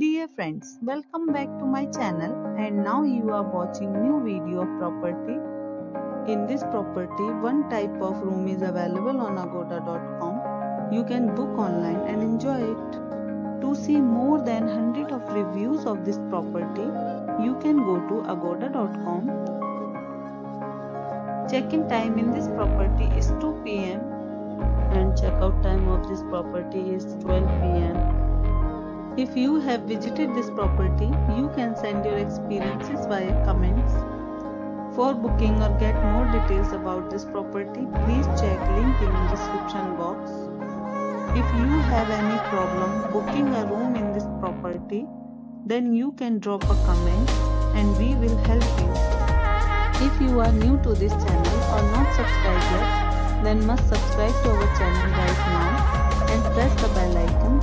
Dear friends, welcome back to my channel, and now you are watching new video of property. In this property, one type of room is available on Agoda.com. You can book online and enjoy it. To see more than 100 of reviews of this property, you can go to Agoda.com. Check-in time in this property is 2 p.m. and check-out time of this property is 12 p.m. If you have visited this property, you can send your experiences via comments. For booking or get more details about this property, please check link in the description box. If you have any problem booking a room in this property, then you can drop a comment and we will help you. If you are new to this channel or not subscribed yet, then must subscribe to our channel right now and press the bell icon